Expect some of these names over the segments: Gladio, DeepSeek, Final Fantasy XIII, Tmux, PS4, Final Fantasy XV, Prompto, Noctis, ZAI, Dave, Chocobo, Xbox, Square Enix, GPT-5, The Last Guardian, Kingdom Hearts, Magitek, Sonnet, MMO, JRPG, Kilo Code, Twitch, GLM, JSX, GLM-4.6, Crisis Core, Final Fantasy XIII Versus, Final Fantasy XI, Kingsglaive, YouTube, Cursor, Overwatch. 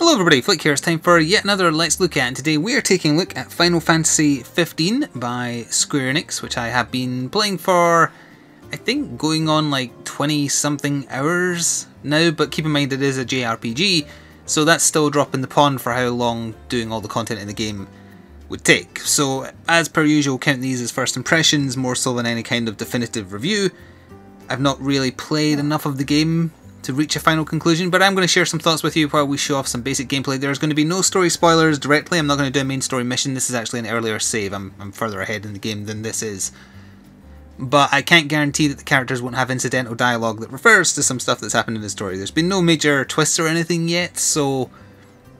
Hello everybody, Flick here, it's time for yet another Let's Look At, and today we are taking a look at Final Fantasy XV by Square Enix, which I have been playing for, I think, going on like 20 something hours now, but keep in mind it is a JRPG, so that's still a drop in the pond for how long doing all the content in the game would take. So as per usual, count these as first impressions more so than any kind of definitive review. I've not really played enough of the game to reach a final conclusion, but I'm going to share some thoughts with you while we show off some basic gameplay. There's going to be no story spoilers directly. I'm not going to do a main story mission. This is actually an earlier save. I'm further ahead in the game than this is. But I can't guarantee that the characters won't have incidental dialogue that refers to some stuff that's happened in the story. There's been no major twists or anything yet, so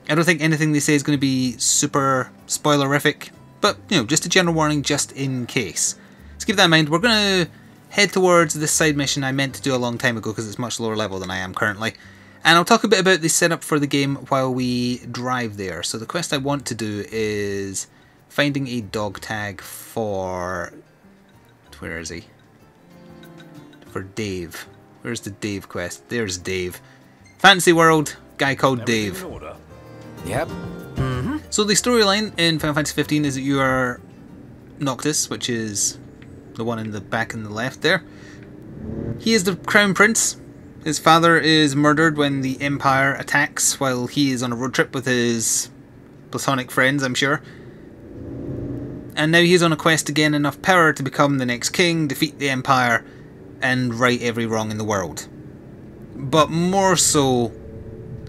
I don't think anything they say is going to be super spoilerific. But, you know, just a general warning just in case. Let's keep that in mind. We're going to head towards this side mission I meant to do a long time ago because it's much lower level than I am currently. And I'll talk a bit about the setup for the game while we drive there. So the quest I want to do is finding a dog tag for... where is he? For Dave. Where's the Dave quest? There's Dave. Fantasy World, guy called Dave. Yep. Mm-hmm. So the storyline in Final Fantasy XV is that you are Noctis, which is the one in the back and the left there. He is the crown prince. His father is murdered when the Empire attacks while he is on a road trip with his platonic friends, I'm sure. And now he's on a quest to gain enough power to become the next king, defeat the Empire, and right every wrong in the world. But more so,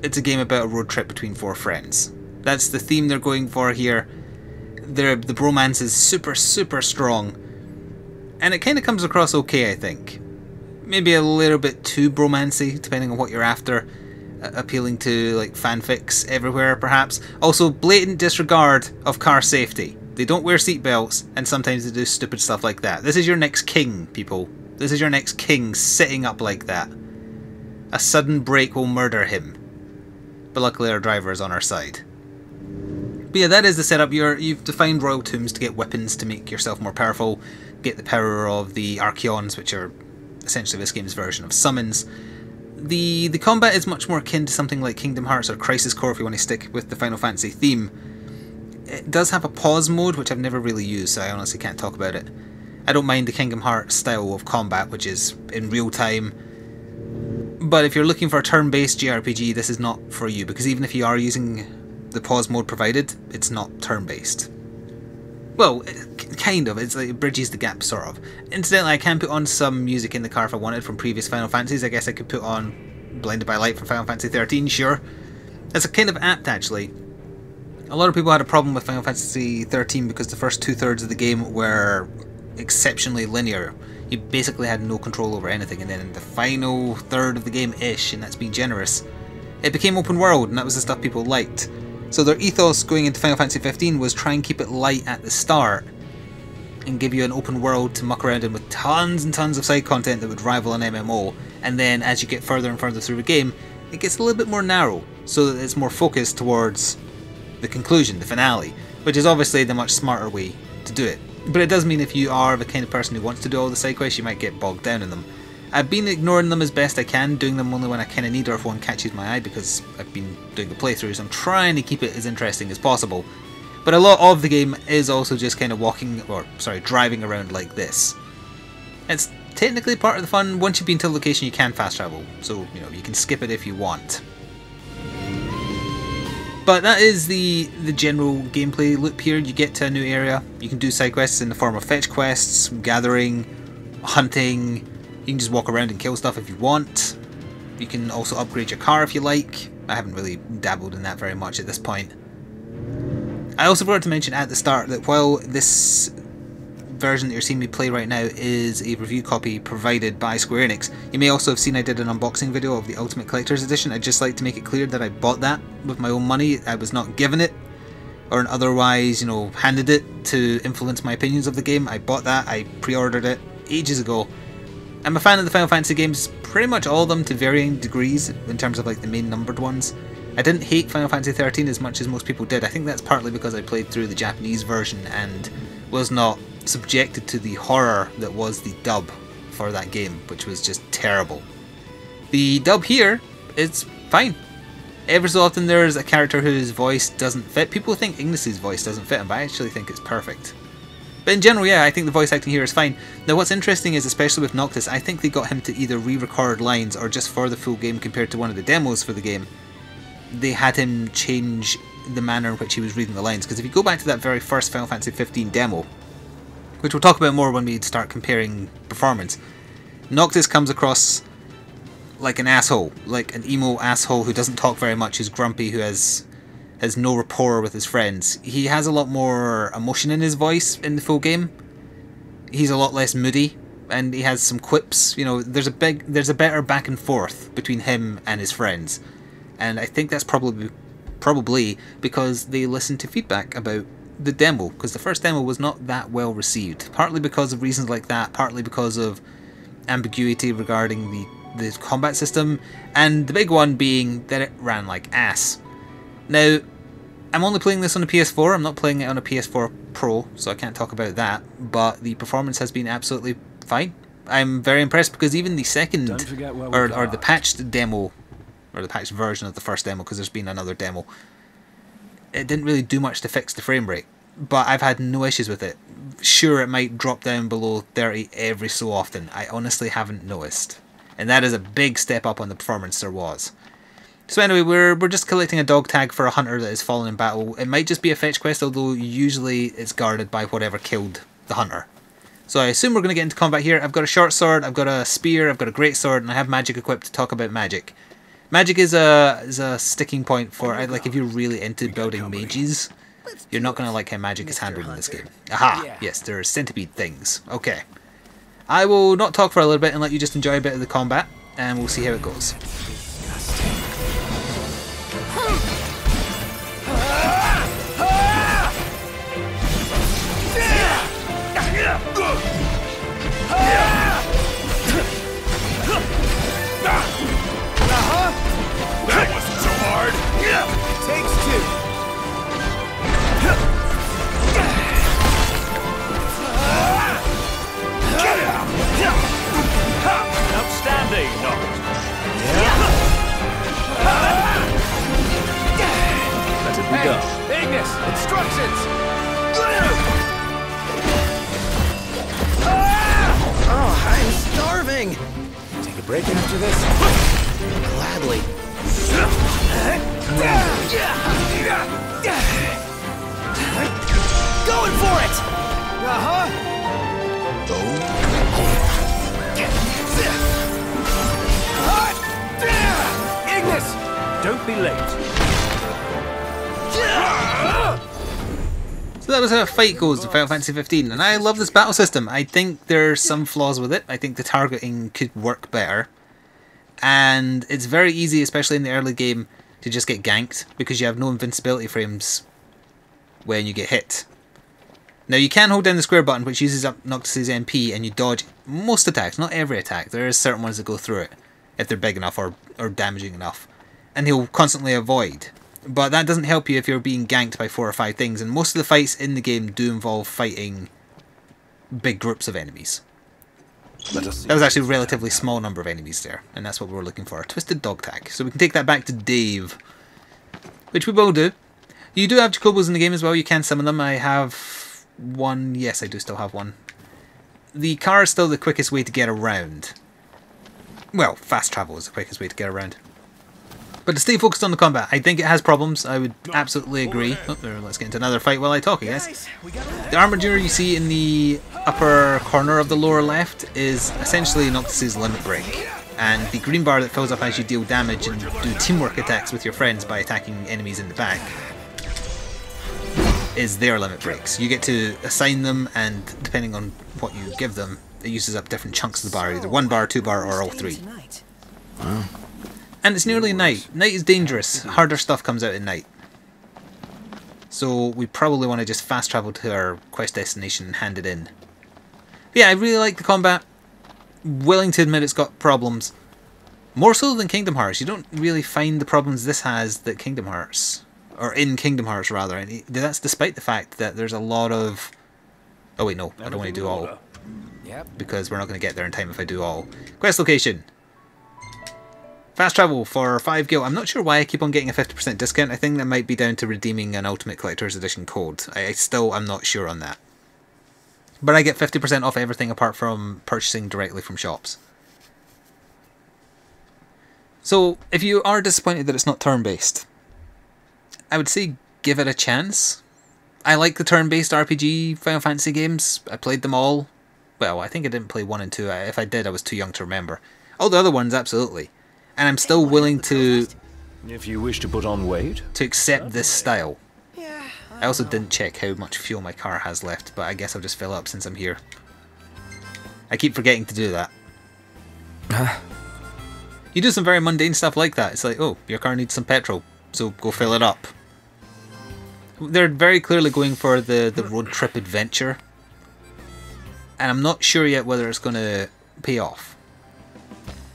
it's a game about a road trip between four friends. That's the theme they're going for here. The bromance is super, super strong. And it kind of comes across okay, I think. Maybe a little bit too bromancy, depending on what you're after. Appealing to like fanfics everywhere, perhaps. Also, blatant disregard of car safety. They don't wear seatbelts, and sometimes they do stupid stuff like that. This is your next king, people. This is your next king sitting up like that. A sudden break will murder him. But luckily our driver is on our side. But yeah, that is the setup. You've defined royal tombs to get weapons to make yourself more powerful. Get the power of the Archaeons, which are essentially this game's version of summons. The combat is much more akin to something like Kingdom Hearts or Crisis Core if you want to stick with the Final Fantasy theme. It does have a pause mode, which I've never really used, so I honestly can't talk about it. I don't mind the Kingdom Hearts style of combat, which is in real time. But if you're looking for a turn-based JRPG, this is not for you, because even if you are using the pause mode provided, it's not turn-based. Well, kind of. It's like it bridges the gap, sort of. Incidentally, I can put on some music in the car if I wanted from previous Final Fantasies. I guess I could put on Blinded by Light from Final Fantasy XIII, sure. That's kind of apt, actually. A lot of people had a problem with Final Fantasy XIII because the first two-thirds of the game were exceptionally linear. You basically had no control over anything, and then in the final third of the game-ish, and that's being generous, it became open world, and that was the stuff people liked. So their ethos going into Final Fantasy XV was try and keep it light at the start and give you an open world to muck around in with tons and tons of side content that would rival an MMO, and then as you get further and further through the game it gets a little bit more narrow so that it's more focused towards the conclusion, the finale, which is obviously the much smarter way to do it. But it does mean if you are the kind of person who wants to do all the side quests you might get bogged down in them. I've been ignoring them as best I can, doing them only when I kind of need or if one catches my eye because I've been doing the playthroughs. I'm trying to keep it as interesting as possible. But a lot of the game is also just kind of driving around like this. It's technically part of the fun. Once you've been to a location you can fast travel, so you know you can skip it if you want. But that is the general gameplay loop here. You get to a new area, you can do side quests in the form of fetch quests, gathering, hunting. You can just walk around and kill stuff if you want. You can also upgrade your car if you like. I haven't really dabbled in that very much at this point. I also forgot to mention at the start that while this version that you're seeing me play right now is a review copy provided by Square Enix, you may also have seen I did an unboxing video of the Ultimate Collector's Edition. I'd just like to make it clear that I bought that with my own money. I was not given it or otherwise, you know, handed it to influence my opinions of the game. I bought that, I pre-ordered it ages ago. I'm a fan of the Final Fantasy games, pretty much all of them to varying degrees in terms of like the main numbered ones. I didn't hate Final Fantasy XIII as much as most people did. I think that's partly because I played through the Japanese version and was not subjected to the horror that was the dub for that game, which was just terrible. The dub here is fine. every so often there's a character whose voice doesn't fit. People think Ignis' voice doesn't fit him, but I actually think it's perfect. But in general, yeah, I think the voice acting here is fine. Now what's interesting is, especially with Noctis, I think they got him to either re-record lines or just for the full game compared to one of the demos for the game, they had him change the manner in which he was reading the lines. Because if you go back to that very first Final Fantasy XV demo, which we'll talk about more when we start comparing performance, Noctis comes across like an asshole, like an emo asshole who doesn't talk very much, who's grumpy, who has no rapport with his friends. He has a lot more emotion in his voice in the full game. He's a lot less moody, and he has some quips. You know, there's a better back and forth between him and his friends, and I think that's probably because they listened to feedback about the demo, because the first demo was not that well received, partly because of reasons like that, partly because of ambiguity regarding the combat system, and the big one being that it ran like ass. Now, I'm only playing this on a PS4, I'm not playing it on a PS4 Pro, so I can't talk about that, but the performance has been absolutely fine. I'm very impressed, because even the second, or the patched demo, or the patched version of the first demo, because there's been another demo, it didn't really do much to fix the frame rate, but I've had no issues with it. Sure, it might drop down below 30 every so often, I honestly haven't noticed. And that is a big step up on the performance there was. So anyway, we're just collecting a dog tag for a hunter that has fallen in battle. It might just be a fetch quest, although usually it's guarded by whatever killed the hunter. So I assume we're going to get into combat here. I've got a short sword, I've got a spear, I've got a great sword, and I have magic equipped to talk about magic. Magic is a sticking point for, like, if you're really into building mages, you're not going to like how magic is handled in this game. Aha! Yeah. Yes, there are centipede things. Okay. I will not talk for a little bit and let you just enjoy a bit of the combat, and we'll see how it goes. Ignis, instructions! Oh, I'm starving! Take a break after this? Gladly. Going for it! Uh-huh! Ignis! Don't be late. So that was how a fight goes in Final Fantasy XV, and I love this battle system. I think there are some flaws with it. I think the targeting could work better, and it's very easy, especially in the early game, to just get ganked because you have no invincibility frames when you get hit. Now you can hold down the square button, which uses up Noctis' MP, and you dodge most attacks, not every attack. There are certain ones that go through it if they're big enough or damaging enough, and he'll constantly avoid. But that doesn't help you if you're being ganked by 4 or 5 things, and most of the fights in the game do involve fighting big groups of enemies. That was actually a relatively small number of enemies there, and that's what we were looking for, a twisted dog tag. So we can take that back to Dave, which we will do. You do have Jacobos in the game as well, you can summon them. I have one, yes I do still have one. The car is still the quickest way to get around. Well, fast travel is the quickest way to get around. But to stay focused on the combat, I think it has problems, I would absolutely agree. Oh, let's get into another fight while I talk, I guess. The armature you see in the upper corner of the lower left is essentially Noctis' limit break. And the green bar that fills up as you deal damage and do teamwork attacks with your friends by attacking enemies in the back is their limit breaks. You get to assign them, and depending on what you give them, it uses up different chunks of the bar, either 1 bar, 2 bar, or all 3. Wow. And it's nearly night. Night is dangerous. Harder stuff comes out at night. So we probably want to just fast travel to our quest destination and hand it in. But yeah, I really like the combat. Willing to admit it's got problems. More so than Kingdom Hearts. You don't really find the problems this has that Kingdom Hearts. Or in Kingdom Hearts, rather. And that's despite the fact that there's a lot of... Oh wait, no. I don't want to do all. Because we're not going to get there in time if I do all. Quest location. Fast travel for 5 gil. I'm not sure why I keep on getting a 50% discount. I think that might be down to redeeming an Ultimate Collector's Edition code. I'm not sure on that. But I get 50% off everything apart from purchasing directly from shops. So, if you are disappointed that it's not turn-based, I would say give it a chance. I like the turn-based RPG Final Fantasy games. I played them all. Well, I think I didn't play 1 and 2. If I did, I was too young to remember. All the other ones, absolutely. And I'm still willing to... If you wish to put on weight... ...to accept this style. Yeah, I also didn't check how much fuel my car has left, but I guess I'll just fill up since I'm here. I keep forgetting to do that. You do some very mundane stuff like that. It's like, oh, your car needs some petrol, so go fill it up. They're very clearly going for the road trip adventure. And I'm not sure yet whether it's going to pay off.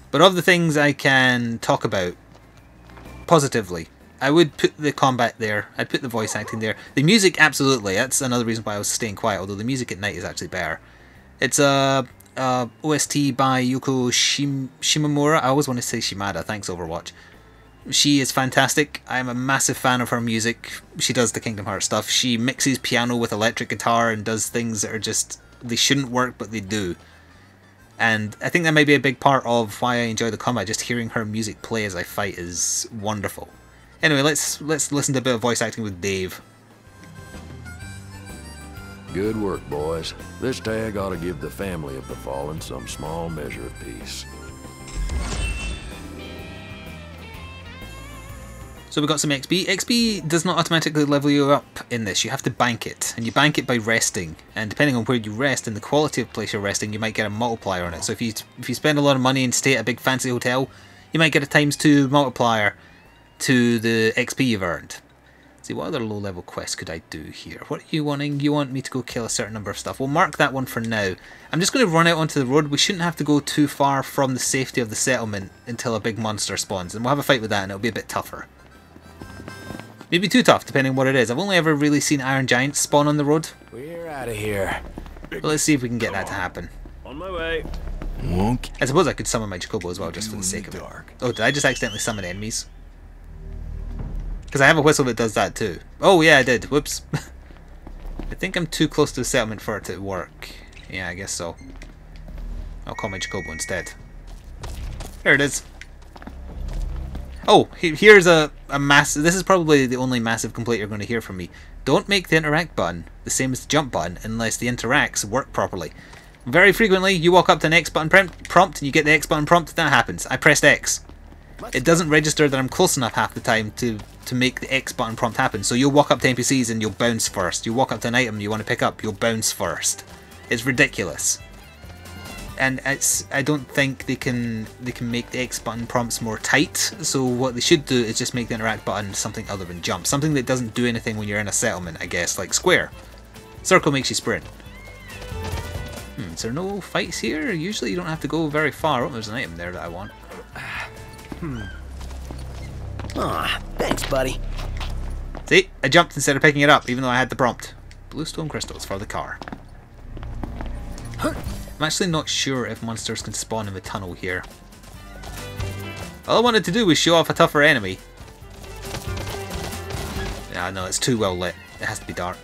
But of the things I can talk about positively, I would put the combat there, I'd put the voice acting there. The music, absolutely, that's another reason why I was staying quiet, although the music at night is actually better. It's a OST by Yoko Shimamura. I always want to say Shimada, thanks Overwatch. She is fantastic. I'm a massive fan of her music. She does the Kingdom Hearts stuff. She mixes piano with electric guitar and does things that are just... they shouldn't work, but they do. And I think that may be a big part of why I enjoy the combat. Just hearing her music play as I fight is wonderful. Anyway, let's listen to a bit of voice acting with Dave. Good work, boys. This tag ought to give the family of the fallen some small measure of peace. So we got some XP. XP does not automatically level you up in this, you have to bank it. And you bank it by resting. And depending on where you rest and the quality of place you're resting, you might get a multiplier on it. So if you spend a lot of money and stay at a big fancy hotel, you might get a ×2 multiplier to the XP you've earned. Let's see, what other low level quests could I do here? What are you wanting? You want me to go kill a certain number of stuff. We'll mark that one for now. I'm just going to run out onto the road. We shouldn't have to go too far from the safety of the settlement until a big monster spawns. And we'll have a fight with that and it'll be a bit tougher. Maybe too tough, depending on what it is. I've only ever really seen Iron Giants spawn on the road. We're out of here. Well, let's see if we can get that to happen. On my way. I suppose I could summon my Chocobo as well, just for the sake of it. Oh, did I just accidentally summon enemies? Because I have a whistle that does that too. Oh yeah, I did. Whoops. I think I'm too close to the settlement for it to work. Yeah, I guess so. I'll call my Chocobo instead. There it is. Oh, here's a massive... This is probably the only massive complaint you're going to hear from me. Don't make the interact button the same as the jump button unless the interacts work properly. Very frequently, you walk up to an X button prompt and you get the X button prompt. That happens. I pressed X. It doesn't register that I'm close enough half the time to make the X button prompt happen. So you'll walk up to NPCs and you'll bounce first. You walk up to an item you want to pick up, you'll bounce first. It's ridiculous. And it's, I don't think they can make the X button prompts more tight, so what they should do is just make the interact button something other than jump. Something that doesn't do anything when you're in a settlement, I guess, like square. Circle makes you sprint. Is there no fights here? Usually you don't have to go very far. Oh, there's an item there that I want. Aw, thanks, buddy. See? I jumped instead of picking it up, even though I had the prompt. Bluestone crystals for the car. Huh. I'm actually not sure if monsters can spawn in the tunnel here. All I wanted to do was show off a tougher enemy. Ah no, it's too well lit. It has to be dark.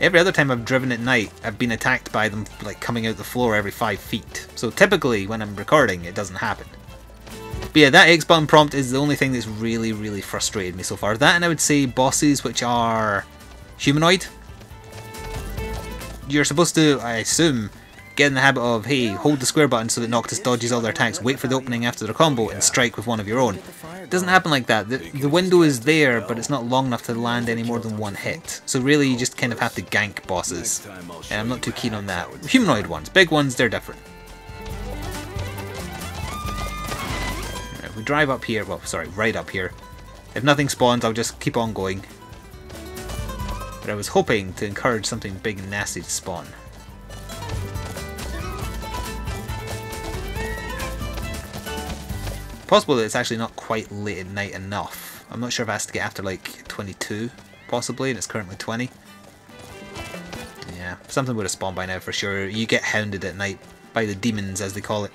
Every other time I've driven at night, I've been attacked by them like coming out the floor every 5 feet. So typically when I'm recording, it doesn't happen. But yeah, that X button prompt is the only thing that's really, really frustrated me so far. That and I would say bosses which are humanoid. You're supposed to, I assume, get in the habit of, hey, hold the square button so that Noctis dodges all their attacks, wait for the opening after their combo, and strike with one of your own. It doesn't happen like that. The window is there, but it's not long enough to land any more than one hit. So really, you just kind of have to gank bosses. And I'm not too keen on that. Humanoid ones. Big ones, they're different. Right, if we drive up here, well, sorry, right up here. If nothing spawns, I'll just keep on going. But I was hoping to encourage something big and nasty to spawn. Possible that it's actually not quite late at night enough. I'm not sure if I have to get after like 22, possibly, and it's currently 20. Yeah, something would have spawned by now for sure. You get hounded at night by the demons, as they call it.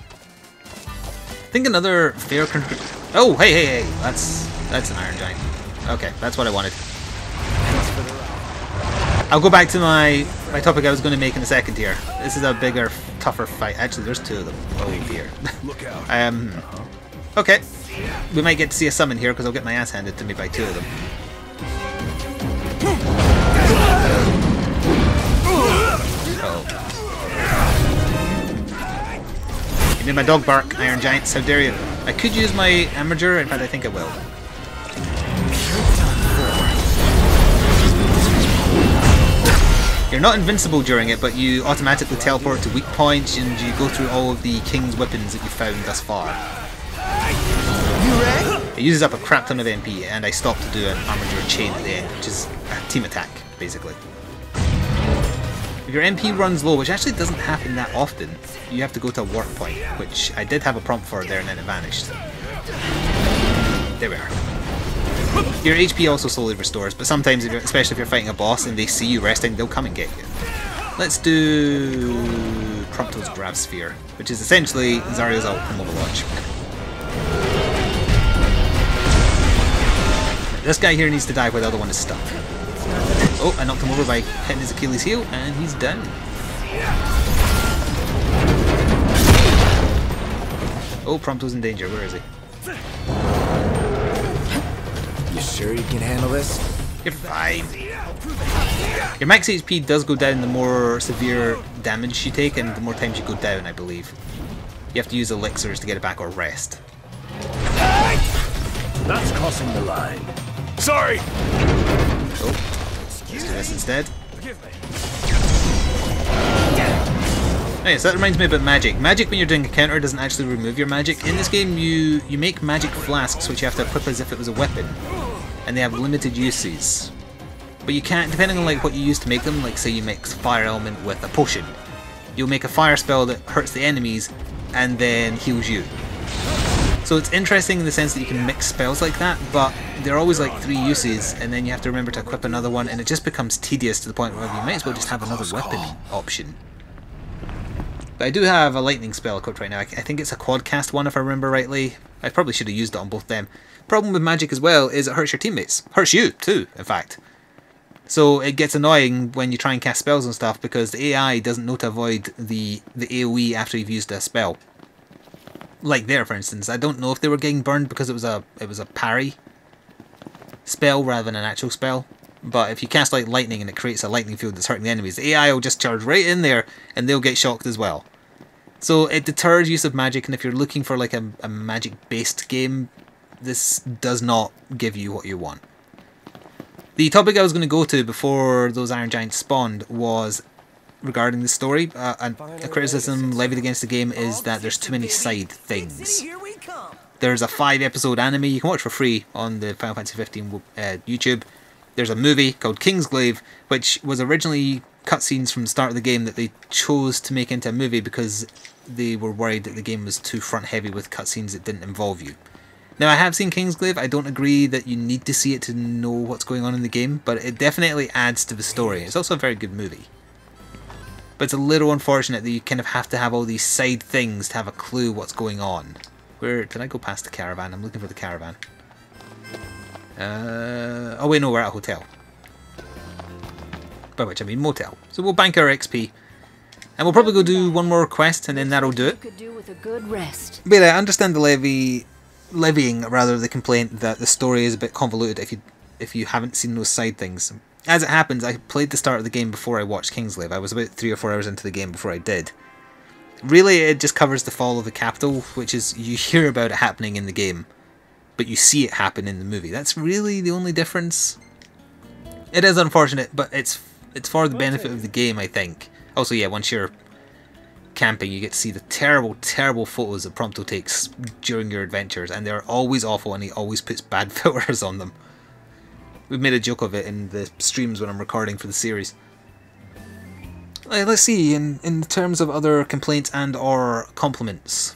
think another fair... Oh, hey, hey, hey! That's an Iron Giant. Okay, that's what I wanted. I'll go back to my topic I was going to make in a second here. This is a bigger, tougher fight. Actually, there's two of them. Oh, dear. Okay. We might get to see a summon here, because I'll get my ass handed to me by two of them. Oh. You made my dog bark, Iron Giants. How dare you? I could use my Amager. In fact, I think I will. You're not invincible during it, but you automatically teleport to weak points and you go through all of the King's weapons that you've found thus far. It uses up a crap ton of MP, and I stopped to do an Armager chain at the end, which is a team attack, basically. If your MP runs low, which actually doesn't happen that often, you have to go to a warp point, which I did have a prompt for there and then it vanished. There we are. Your HP also slowly restores, but sometimes, especially if you're fighting a boss and they see you resting, they'll come and get you. Let's do... Prompto's Grav Sphere, which is essentially Zarya's ult from Overwatch. This guy here needs to die where the other one is stuck. Oh, I knocked him over by hitting his Achilles heel, and he's down. Oh, Prompto's in danger. Where is he? You sure you can handle this? You're fine. Your max HP does go down the more severe damage you take and the more times you go down, I believe. You have to use elixirs to get it back or rest. That's crossing the line. Sorry! Oh, let's do this instead. Okay, so that reminds me about magic. Magic, when you're doing a counter, doesn't actually remove your magic. In this game, you make magic flasks, which you have to equip as if it was a weapon. And they have limited uses. But you can't, depending on like what you use to make them, like say you mix fire element with a potion, you'll make a fire spell that hurts the enemies and then heals you. So it's interesting in the sense that you can mix spells like that, but they're always like three uses and then you have to remember to equip another one and it just becomes tedious to the point where you might as well just have another weapon option. But I do have a lightning spell equipped right now. I think it's a quadcast one if I remember rightly. I probably should have used it on both them. Problem with magic as well is it hurts your teammates. Hurts you too, in fact. So it gets annoying when you try and cast spells and stuff because the AI doesn't know to avoid the AoE after you've used a spell. Like there, for instance. I don't know if they were getting burned because it was a parry spell rather than an actual spell. But if you cast like lightning and it creates a lightning field that's hurting the enemies, the AI will just charge right in there and they'll get shocked as well. So it deters use of magic, and if you're looking for like a magic based game, this does not give you what you want. The topic I was going to go to before those Iron Giants spawned was regarding the story. A criticism levied against the game is that there's too many side things. There's a 5-episode anime you can watch for free on the Final Fantasy XV YouTube. There's a movie called Kingsglaive, which was originally cutscenes from the start of the game that they chose to make into a movie because they were worried that the game was too front heavy with cutscenes that didn't involve you. Now, I have seen Kingsglaive. I don't agree that you need to see it to know what's going on in the game, but it definitely adds to the story. It's also a very good movie. But it's a little unfortunate that you kind of have to have all these side things to have a clue what's going on. Where did I go past the caravan? I'm looking for the caravan. Oh wait, no, we're at a hotel. By which I mean motel. So we'll bank our XP. And we'll probably go do one more quest and then that'll do it. But I understand the levying the complaint that the story is a bit convoluted if you haven't seen those side things. As it happens, I played the start of the game before I watched Kingsglaive. I was about 3 or 4 hours into the game before I did. Really, it just covers the fall of the capital, which is you hear about it happening in the game, but you see it happen in the movie. That's really the only difference. It is unfortunate, but it's for the benefit of the game, I think. Also, yeah, once you're camping, you get to see the terrible, terrible photos that Prompto takes during your adventures, and they're always awful, and he always puts bad filters on them. We've made a joke of it in the streams when I'm recording for the series. Let's see, in terms of other complaints and or compliments.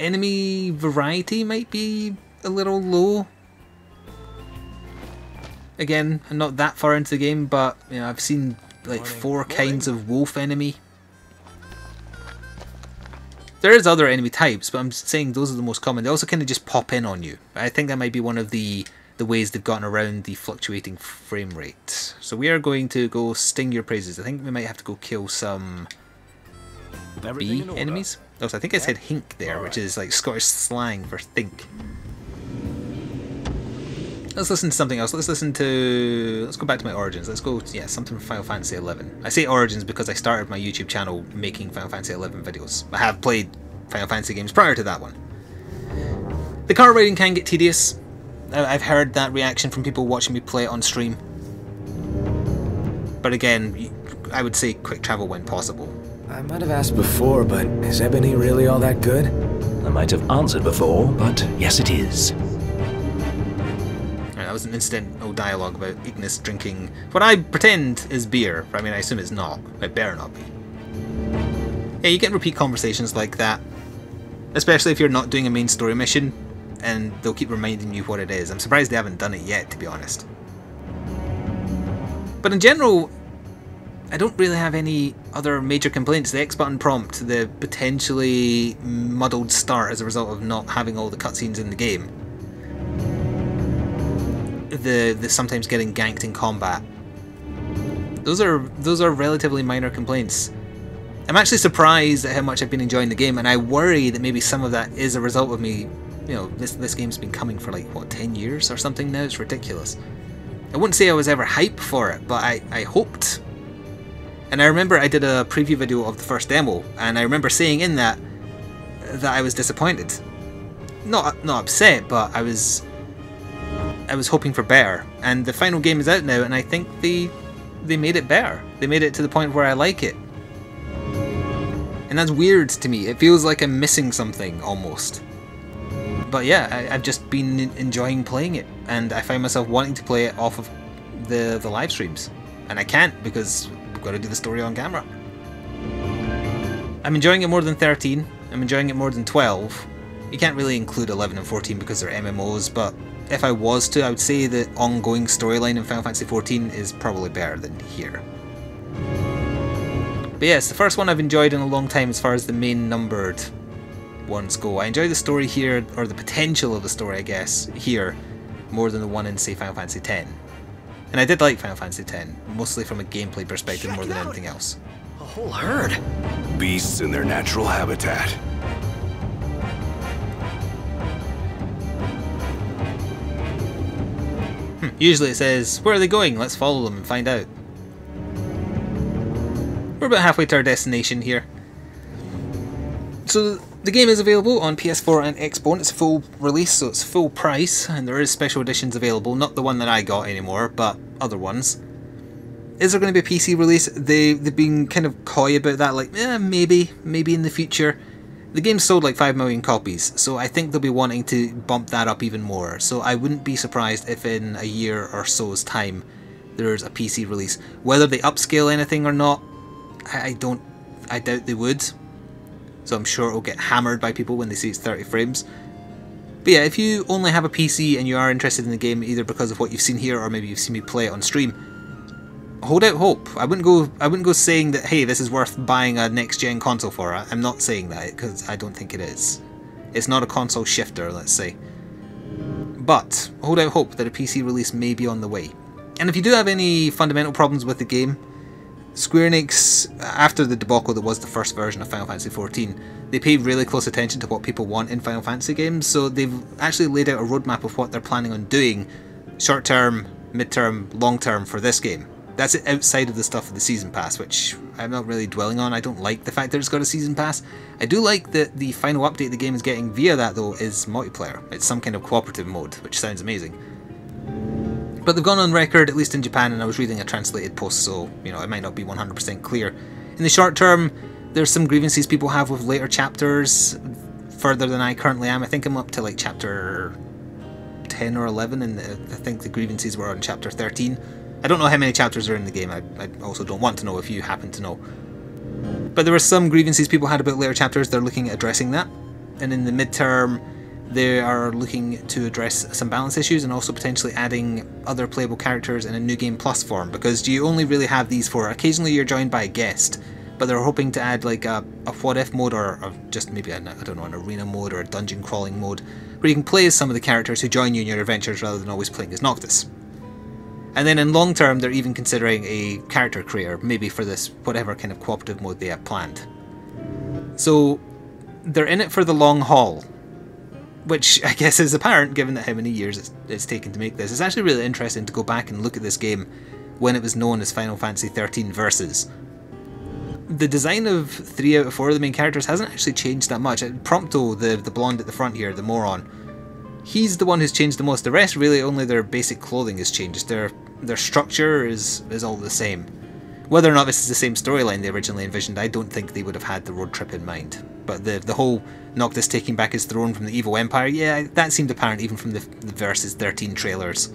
Enemy variety might be a little low. Again, I'm not that far into the game, but you know, I've seen like 4 kinds of wolf enemy. There is other enemy types, but I'm saying those are the most common. They also kind of just pop in on you. I think that might be one of the ways they've gotten around the fluctuating frame rate. So we are going to go sting your praises. I think we might have to go kill some bee enemies. Oh, so I think I said hink there, which is like Scottish slang for think. Let's listen to something else. Let's go back to my origins. Let's go, yeah, something from Final Fantasy XI. I say origins because I started my YouTube channel making Final Fantasy XI videos. I have played Final Fantasy games prior to that one. The car riding can get tedious. I've heard that reaction from people watching me play it on stream. But again, I would say quick travel when possible. I might have asked before, but is Ebony really all that good? I might have answered before, but yes it is. That was an incidental dialogue about Ignis drinking what I pretend is beer. I mean, I assume it's not. It better not be. Yeah, you get repeat conversations like that, especially if you're not doing a main story mission, and they'll keep reminding you what it is. I'm surprised they haven't done it yet, to be honest. But in general, I don't really have any other major complaints. The X button prompt, the potentially muddled start as a result of not having all the cutscenes in the game. The sometimes getting ganked in combat. Those are relatively minor complaints. I'm actually surprised at how much I've been enjoying the game, and I worry that maybe some of that is a result of me, you know, this game's been coming for like, what, 10 years or something now? It's ridiculous. I wouldn't say I was ever hyped for it, but I hoped. And I remember I did a preview video of the first demo, and I remember saying in that I was disappointed. Not upset, but I was hoping for better, and the final game is out now, and I think they made it better. They made it to the point where I like it. And that's weird to me. It feels like I'm missing something, almost. But yeah, I've just been enjoying playing it, and I find myself wanting to play it off of the live streams. And I can't, because we've got to do the story on camera. I'm enjoying it more than 13, I'm enjoying it more than 12. You can't really include 11 and 14 because they're MMOs, but if I was to, I would say the ongoing storyline in Final Fantasy XIV is probably better than here. But yes, the first one I've enjoyed in a long time as far as the main numbered ones go. I enjoy the story here, or the potential of the story, I guess, here, more than the one in, say, Final Fantasy X. And I did like Final Fantasy X, mostly from a gameplay perspective more than anything else. A whole herd. Beasts in their natural habitat. Usually it says, where are they going? Let's follow them and find out. We're about halfway to our destination here. So the game is available on PS4 and Xbox. It's a full release, so it's full price, and there is special editions available. Not the one that I got anymore, but other ones. Is there going to be a PC release? They've been kind of coy about that, like, maybe in the future. The game sold like 5 million copies, so I think they'll be wanting to bump that up even more, so I wouldn't be surprised if in a year or so's time there's a PC release. Whether they upscale anything or not, I doubt they would, so I'm sure it'll get hammered by people when they see it's 30 frames. But yeah, if you only have a PC and you are interested in the game either because of what you've seen here or maybe you've seen me play it on stream, hold out hope. I wouldn't go saying that, hey, this is worth buying a next-gen console for. I'm not saying that, because I don't think it is. It's not a console shifter, let's say. But hold out hope that a PC release may be on the way. And if you do have any fundamental problems with the game, Square Enix, after the debacle that was the first version of Final Fantasy XIV, they pay really close attention to what people want in Final Fantasy games, so they've actually laid out a roadmap of what they're planning on doing short-term, mid-term, long-term for this game. That's it outside of the stuff of the Season Pass, which I'm not really dwelling on. I don't like the fact that it's got a Season Pass. I do like that the final update the game is getting via that, though, is multiplayer. It's some kind of cooperative mode, which sounds amazing. But they've gone on record, at least in Japan, and I was reading a translated post, so, you know, it might not be 100% clear. In the short term, there's some grievances people have with later chapters, further than I currently am. I think I'm up to, like, chapter 10 or 11, and I think the grievances were on chapter 13. I don't know how many chapters are in the game, I also don't want to know if you happen to know. But there were some grievances people had about later chapters, they're looking at addressing that. And in the midterm, they are looking to address some balance issues and also potentially adding other playable characters in a New Game Plus form, because you only really have these four. Occasionally you're joined by a guest, but they're hoping to add like a what-if mode, or just maybe, I don't know, an arena mode or a dungeon crawling mode, where you can play as some of the characters who join you in your adventures rather than always playing as Noctis. And then in long term, they're even considering a character creator, maybe for this whatever kind of cooperative mode they have planned. So they're in it for the long haul, which I guess is apparent given that how many years it's taken to make this. It's actually really interesting to go back and look at this game when it was known as Final Fantasy XIII Versus. The design of 3 out of 4 of the main characters hasn't actually changed that much. Prompto, the blonde at the front here, the moron, he's the one who's changed the most. The rest, really only their basic clothing has changed. Their structure is all the same. Whether or not this is the same storyline they originally envisioned, I don't think they would have had the road trip in mind. But the whole Noctis taking back his throne from the evil empire, yeah, that seemed apparent even from the Versus 13 trailers.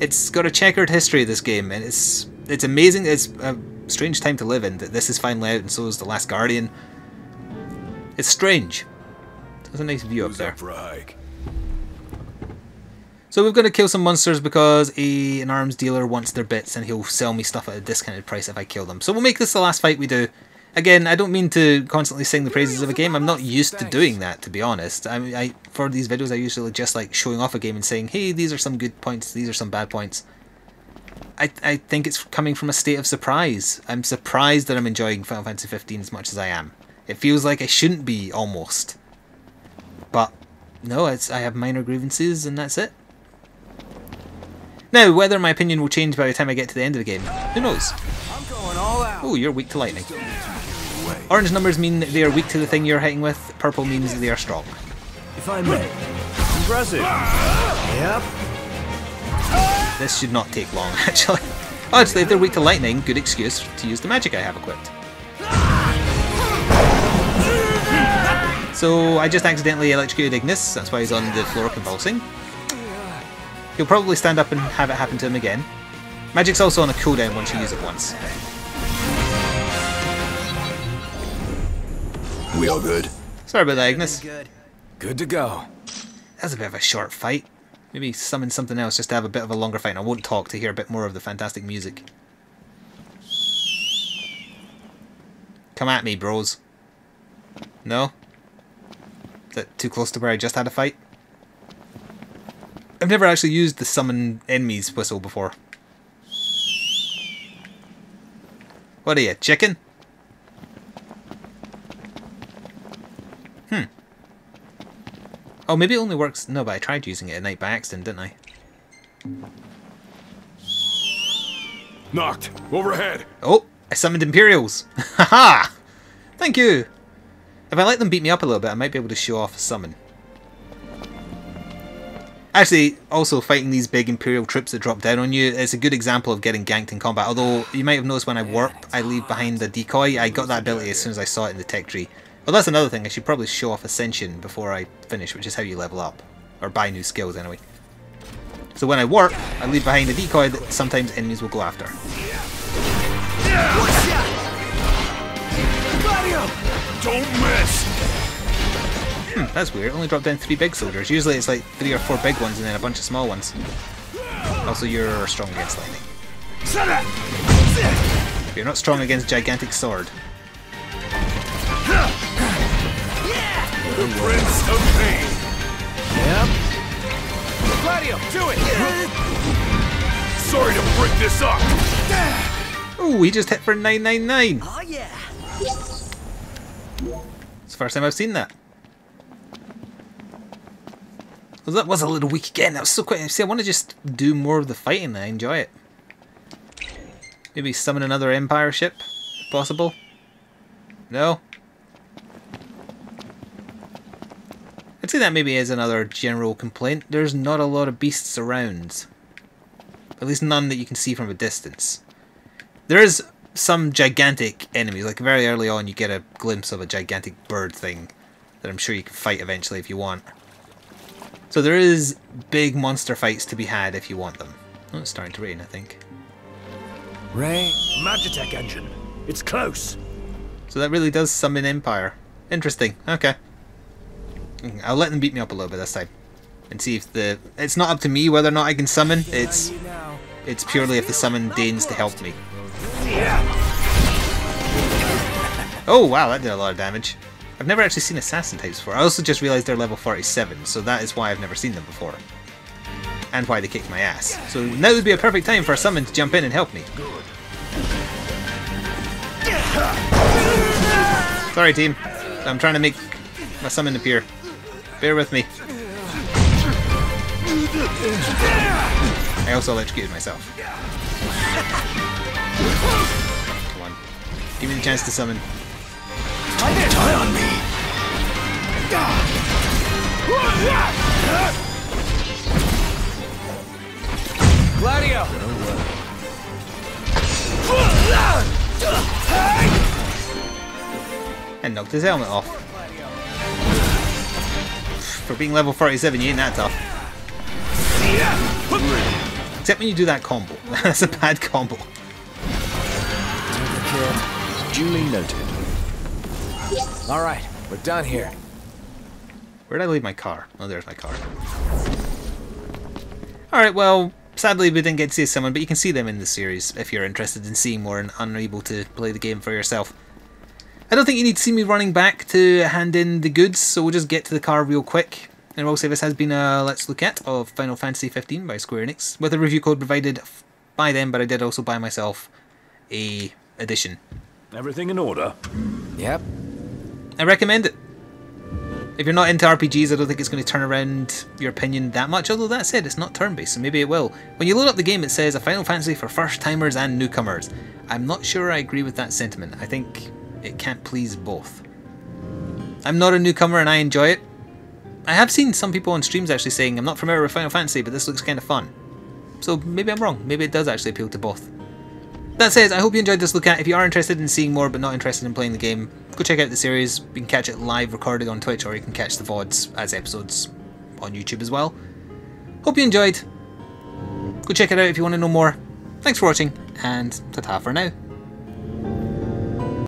It's got a checkered history, this game, and it's amazing. It's a strange time to live in, that this is finally out and so is The Last Guardian. It's strange. There's a nice view up there. So we're going to kill some monsters because an arms dealer wants their bits and he'll sell me stuff at a discounted price if I kill them. So we'll make this the last fight we do. Again, I don't mean to constantly sing the praises of a game. I'm not used to doing that, to be honest. I mean, for these videos, I usually just like showing off a game and saying, hey, these are some good points, these are some bad points. I think it's coming from a state of surprise. I'm surprised that I'm enjoying Final Fantasy XV as much as I am. It feels like I shouldn't be, almost. But no, I have minor grievances and that's it. Now, whether my opinion will change by the time I get to the end of the game, who knows? Oh, you're weak to lightning. Orange numbers mean they are weak to the thing you're hitting with, purple means they are strong. If I may. Impressive. Yep. This should not take long, actually. Honestly, if they're weak to lightning, good excuse to use the magic I have equipped. So, I just accidentally electrocuted Ignis, that's why he's on the floor convulsing. He'll probably stand up and have it happen to him again. Magic's also on a cooldown once you use it once. We all good? Sorry about that, Ignis. Good to go. That's a bit of a short fight. Maybe summon something else just to have a bit of a longer fight. I won't talk to hear a bit more of the fantastic music. Come at me, bros. No? Is that too close to where I just had a fight? I've never actually used the summon enemies whistle before. What are you, chicken? Hmm. Oh, maybe it only works... No, but I tried using it at night by accident, didn't I? Knocked! Overhead! Oh! I summoned Imperials! Haha! Thank you! If I let them beat me up a little bit, I might be able to show off a summon. Actually, also fighting these big Imperial troops that drop down on you is a good example of getting ganked in combat, although you might have noticed when I warp, I leave behind the decoy. I got that ability as soon as I saw it in the tech tree. Well, that's another thing, I should probably show off Ascension before I finish, which is how you level up, or buy new skills anyway. So when I warp, I leave behind a decoy that sometimes enemies will go after. Don't miss! That's weird, it only dropped down 3 big soldiers. Usually it's like 3 or 4 big ones and then a bunch of small ones. Also, you're strong against lightning. But you're not strong against gigantic sword. The Prince of Pain. Yep. Gladio, do it! Sorry to break this up! Ooh, he just hit for 999! Oh yeah! It's the first time I've seen that. Well, that was a little weak again, that was so quick. See, I want to just do more of the fighting, I enjoy it. Maybe summon another Empire ship, if possible. No? I'd say that maybe is another general complaint. There's not a lot of beasts around. At least none that you can see from a distance. There is some gigantic enemies, like very early on you get a glimpse of a gigantic bird thing that I'm sure you can fight eventually if you want. So there is big monster fights to be had if you want them. Oh, it's starting to rain, I think. Rain. Magitek engine. It's close. So that really does summon Empire. Interesting. Okay. I'll let them beat me up a little bit this time. And see if the... It's not up to me whether or not I can summon. It's purely if the summon deigns to help me. Yeah. Oh wow, that did a lot of damage. I've never actually seen assassin types before. I also just realized they're level 47, so that is why I've never seen them before. And why they kicked my ass. So now would be a perfect time for a summon to jump in and help me. Sorry team, I'm trying to make my summon appear. Bear with me. I also electrocuted myself. Come on. Give me the chance to summon. Die on me. Gladio. And knocked his helmet off. For being level 47, you ain't that tough. Except when you do that combo. That's a bad combo. Duly noted. Alright, we're done here. Where'd I leave my car? Oh, there's my car. Alright, well, sadly we didn't get to see someone, but you can see them in the series if you're interested in seeing more and unable to play the game for yourself. I don't think you need to see me running back to hand in the goods, so we'll just get to the car real quick. And we'll say this has been a Let's Look At of Final Fantasy XV by Square Enix, with a review code provided by them, but I did also buy myself a edition. Everything in order? Yep. I recommend it. If you're not into RPGs, I don't think it's going to turn around your opinion that much, although that said, it's not turn-based, so maybe it will. When you load up the game, it says a Final Fantasy for first-timers and newcomers. I'm not sure I agree with that sentiment. I think it can't please both. I'm not a newcomer and I enjoy it. I have seen some people on streams actually saying, I'm not familiar with Final Fantasy, but this looks kind of fun. So maybe I'm wrong, maybe it does actually appeal to both. That said, I hope you enjoyed this look at. If you are interested in seeing more but not interested in playing the game, go check out the series. You can catch it live recorded on Twitch, or you can catch the VODs as episodes on YouTube as well. Hope you enjoyed. Go check it out if you want to know more. Thanks for watching, and ta-ta for now.